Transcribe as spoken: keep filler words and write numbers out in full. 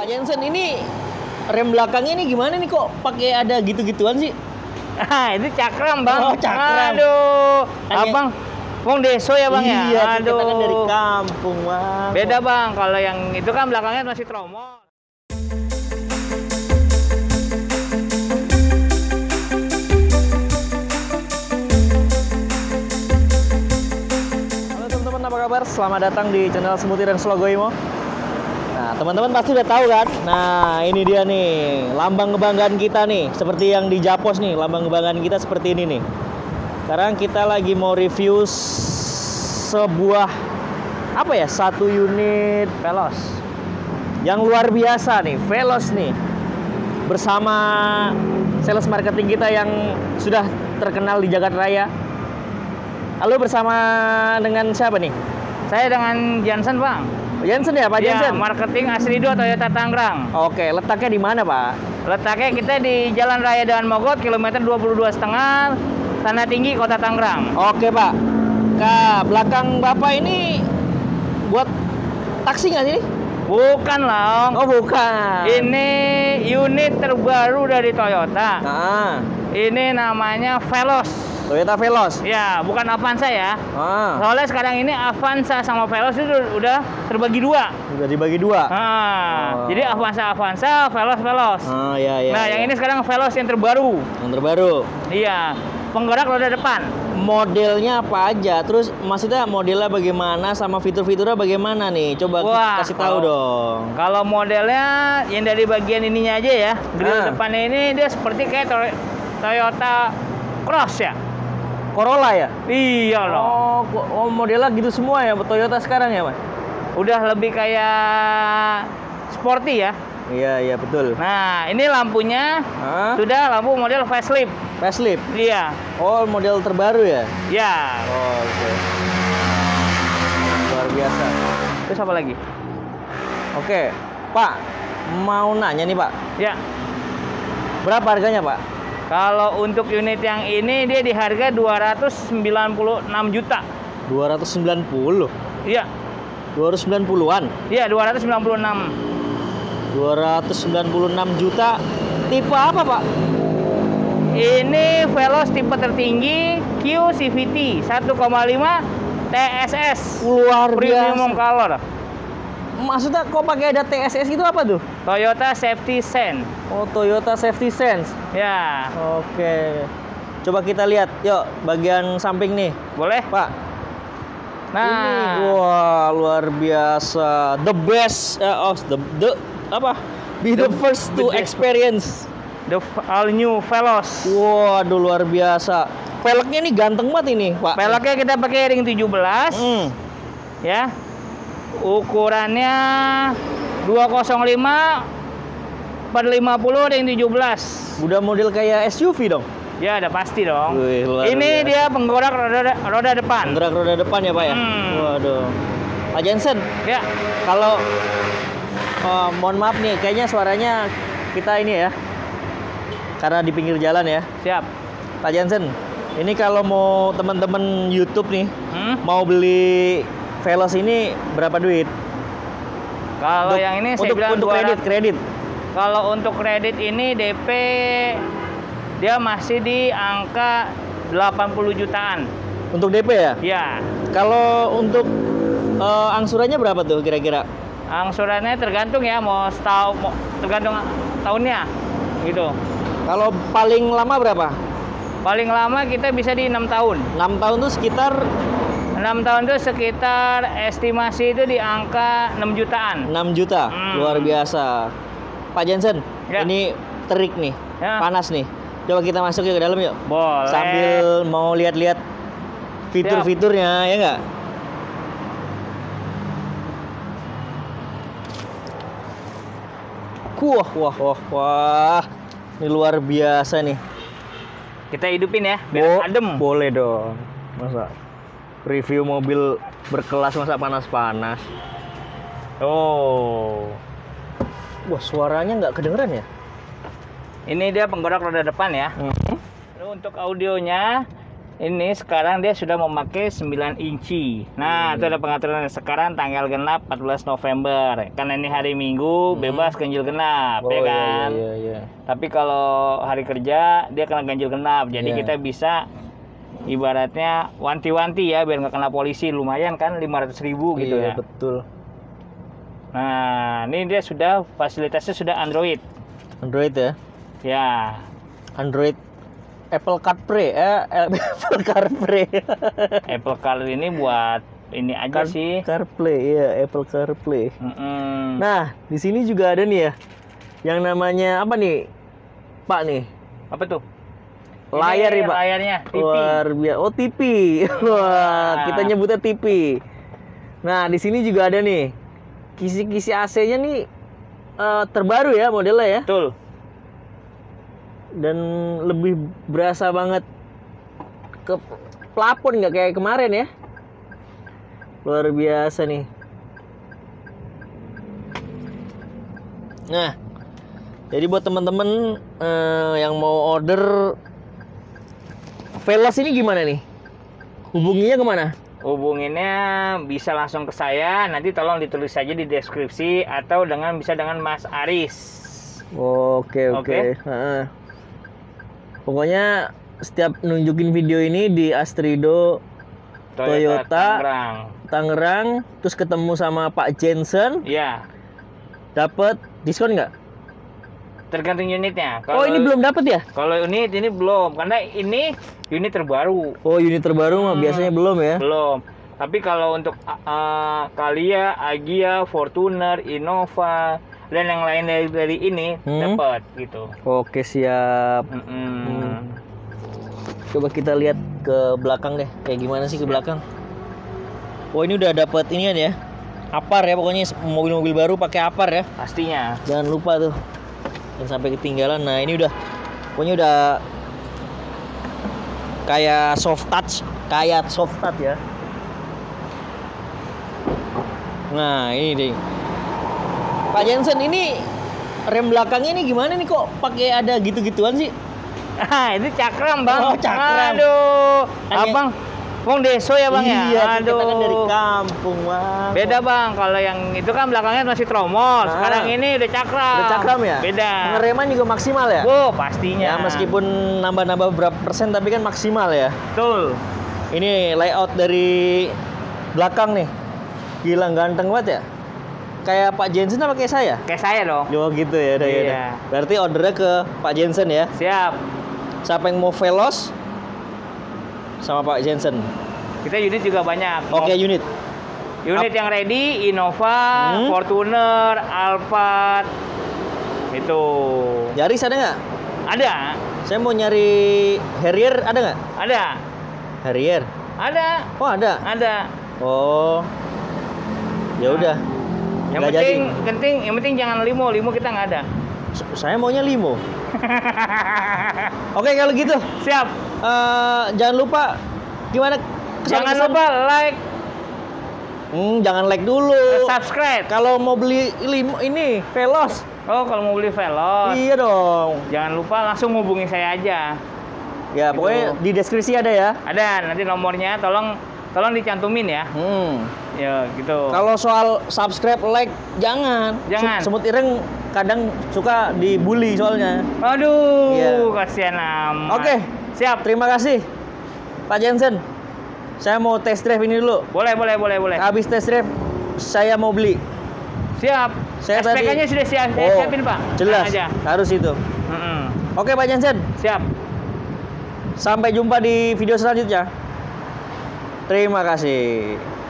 Pak Jensen, ini rem belakangnya ini gimana nih kok pakai ada gitu-gituan sih? Ah, itu cakram, Bang. Oh, cakram. Aduh. Abang wong deso ya, Bang, iya, ya? Aduh. Kita kan dari kampung, Bang. Beda, Bang. Kalau yang itu kan belakangnya masih tromol. Halo teman-teman, apa kabar? Selamat datang di channel Semut Ireng Slogohimo. Nah, teman-teman pasti udah tahu kan? Nah, ini dia nih, lambang kebanggaan kita nih. Seperti yang di Japos nih, lambang kebanggaan kita seperti ini nih. Sekarang kita lagi mau review sebuah, apa ya, satu unit Veloz. Yang luar biasa nih, Veloz nih. Bersama sales marketing kita yang sudah terkenal di jagat raya. Lalu bersama dengan siapa nih? Saya dengan Jensen, Bang. Jensen ya, Pak Jensen? Ya, marketing Astrindo Toyota Tangerang. Oke, letaknya di mana, Pak? Letaknya kita di Jalan Raya Daan Mogot, kilometer dua puluh dua koma lima, Tanah Tinggi, Kota Tangerang. Oke, Pak. Nah, belakang Bapak ini buat taksi nggak sih? Bukan, Long. Oh, bukan. Ini unit terbaru dari Toyota. Nah. Ini namanya Veloz. Toyota Veloz? Ya, bukan Avanza ya. Ah. Soalnya sekarang ini Avanza sama Veloz itu udah terbagi dua. Udah dibagi dua? Ah. Oh. Jadi Avanza-Avanza, Veloz-Veloz. Ah, ya, ya, nah, ya. Yang ini sekarang Veloz yang terbaru. Yang terbaru? Iya. Penggerak roda depan. Modelnya apa aja? Terus maksudnya modelnya bagaimana sama fitur-fiturnya bagaimana nih? Coba Wah, kasih tahu kalau, dong. Kalau modelnya yang dari bagian ininya aja ya. Grill ah. depannya ini dia seperti kayak Toyota Cross ya? Corolla ya? Iya loh. Oh, modelnya gitu semua ya Toyota sekarang ya, Mas? Udah lebih kayak sporty ya? Iya, iya betul. Nah, ini lampunya Hah? sudah lampu model facelift. Facelift? Iya. Oh, model terbaru ya? Iya. Oh, oke. Okay. Luar biasa. Terus apa lagi? Oke, okay. Pak, mau nanya nih, Pak. Ya. Berapa harganya, Pak? Kalau untuk unit yang ini dia di harga dua ratus sembilan puluh enam juta. dua ratus sembilan puluh? Iya. dua ratus sembilan puluhan? Iya, dua ratus sembilan puluh enam. dua ratus sembilan puluh enam juta. Tipe apa, Pak? Ini Veloz tipe tertinggi Q C V T satu koma lima T S S. Luar biasa. Premium color. Maksudnya kok pakai ada T S S itu apa tuh? Toyota Safety Sense. Oh, Toyota Safety Sense. Ya. Oke. Coba kita lihat, yuk bagian samping nih. Boleh, Pak? Nah, ini, wah luar biasa. The best uh, of the, the apa? Be the, the first to the experience the all new Veloz. Waduh luar biasa. Peleknya nih ganteng banget ini, Pak. Peleknya kita pakai ring tujuh belas. Mm. Ya. Ukurannya dua nol lima per lima puluh dan tujuh belas. Udah model kayak S U V dong? Ya, udah pasti dong. Wih, ini biasa. Dia penggerak roda, roda depan. Penggerak roda depan ya, Pak ya? Hmm. Waduh. Pak Jensen, ya. Kalau oh, mohon maaf nih, kayaknya suaranya kita ini ya. Karena di pinggir jalan ya. Siap. Pak Jensen, ini kalau mau teman-teman YouTube nih, hmm? mau beli Veloz ini berapa duit? Kalau untuk, yang ini saya untuk, bilang untuk kredit, kredit. Kalau untuk kredit ini D P dia masih di angka delapan puluh jutaan. Untuk D P ya? Ya. Kalau untuk uh, angsurannya berapa tuh kira-kira? Angsurannya tergantung ya, mau setahun, mau, tergantung tahunnya gitu. Kalau paling lama berapa? Paling lama kita bisa di enam tahun. enam tahun tuh sekitar enam tahun itu sekitar estimasi itu di angka enam jutaan. enam juta? Hmm. Luar biasa. Pak Jensen, ya. Ini terik nih, ya. Panas nih. Coba kita masuk ke dalam yuk. Boleh. Sambil mau lihat-lihat fitur-fiturnya, ya nggak? Wah, wah, wah, wah. Ini luar biasa nih. Kita hidupin ya, biar Bo adem. Boleh dong. Masa? Review mobil berkelas masa panas-panas. Oh, wah suaranya nggak kedengeran ya? Ini dia penggerak roda depan ya. Mm-hmm. Lalu untuk audionya ini sekarang dia sudah memakai sembilan inci. Nah, hmm. itu ada pengaturan sekarang tanggal genap empat belas November. Karena ini hari Minggu, hmm. bebas ganjil genap, oh, ya kan? Iya, iya, iya. Tapi kalau hari kerja dia kena ganjil genap. Jadi yeah. kita bisa ibaratnya wanti-wanti ya biar nggak kena polisi. Lumayan kan lima ratus ribu gitu, iya, ya. Betul. Nah, ini dia sudah fasilitasnya sudah Android. Android ya? Ya. Android Apple CarPlay, eh, Apple CarPlay. Apple CarPlay ini buat ini aja Car, sih. CarPlay, iya, Apple CarPlay. Mm-mm. Nah, di sini juga ada nih ya, yang namanya apa nih, Pak nih? Apa tuh? Layar ini, ya, Pak. Layarnya. T V. Luar biasa. Oh, T V. Wah, kita nyebutnya T V. Nah, di sini juga ada nih, kisi-kisi A C-nya nih uh, terbaru ya modelnya ya. Betul. Dan lebih berasa banget ke pelapon, nggak kayak kemarin ya. Luar biasa nih. Nah, jadi buat teman-teman eh, yang mau order Veloz ini gimana nih? Hubunginya kemana? Hubunginnya bisa langsung ke saya. Nanti tolong ditulis saja di deskripsi atau dengan bisa dengan Mas Aris. Oke, oke. Pokoknya setiap nunjukin video ini di Astrindo Toyota, Toyota Tangerang. Tangerang, terus ketemu sama Pak Jensen. Iya. Dapat diskon nggak? Tergantung unitnya. Kalo, oh, ini belum dapat ya? Kalau unit ini belum, karena ini unit terbaru. Oh, unit terbaru hmm, mah biasanya belum ya? Belum. Tapi kalau untuk uh, Kalia, Agya, Fortuner, Innova dan yang lain dari, dari ini hmm? dapat gitu. Oke, siap. Mm-mm. Hmm. Coba kita lihat ke belakang deh. Kayak gimana sih ke belakang? Oh, ini udah dapat inian ya. Apar ya, pokoknya mobil-mobil baru pakai apar ya. Pastinya. Jangan lupa tuh. Jangan sampai ketinggalan. Nah, ini udah pokoknya udah kayak soft touch, kayak soft touch ya. Nah, ini deh. Pak Jensen, ini rem belakangnya ini gimana nih, kok pakai ada gitu-gituan sih? Ah, itu cakram, Bang. Oh, cakram. Aduh. Hanya... Abang wong deso ya, Bang, iya, ya? Aduh. Kita kan dari kampung, Bang. Beda, Bang. Kalau yang itu kan belakangnya masih tromol. Nah, sekarang ini udah cakram. Udah cakram ya? Beda. Pengereman juga maksimal ya? Oh, pastinya. Ya, meskipun nambah-nambah berapa persen tapi kan maksimal ya. Betul. Ini layout dari belakang nih. Gila, ganteng banget ya? Kayak Pak Jensen apa kayak saya? Kayak saya dong. Oh gitu ya, udah, iya. Udah. Berarti ordernya ke Pak Jensen ya? Siap. Siapa yang mau Veloz sama Pak Jensen? Kita unit juga banyak. Oke, okay, unit. Unit Up. Yang ready, Innova, hmm? Fortuner, Alphard, itu. Yaris ada nggak? Ada. Saya mau nyari Harrier, ada nggak? Ada. Harrier? Ada. Oh, ada? Ada. Oh, ya udah. Nah. Yang gak penting, jadi. penting, yang penting jangan limo, limo kita nggak ada. Saya maunya limo. Oke, kalau gitu. Siap. Uh, jangan lupa, gimana? Kesan jangan kesan? lupa like. Hmm, jangan like dulu. Subscribe. Kalau mau beli limo ini, Veloz. Oh, kalau mau beli Veloz. Iya dong. Jangan lupa langsung hubungi saya aja. Ya, gitu. Pokoknya di deskripsi ada ya. Ada, nanti nomornya, tolong. Tolong dicantumin ya. Hmm. Ya gitu. Kalau soal subscribe, like, jangan. Jangan. Semut Ireng kadang suka dibully soalnya. Aduh, ya. Kasihan amat. Oke, siap. Terima kasih, Pak Jensen. Saya mau test drive ini dulu. Boleh, boleh, boleh, boleh. Habis test drive, saya mau beli. Siap. Saya S P K-nya tadi... sudah siap. Saya oh, siapin, Pak. Jelas. Aja. Harus itu. Mm-mm. Oke, Pak Jensen. Siap. Sampai jumpa di video selanjutnya. Terima kasih.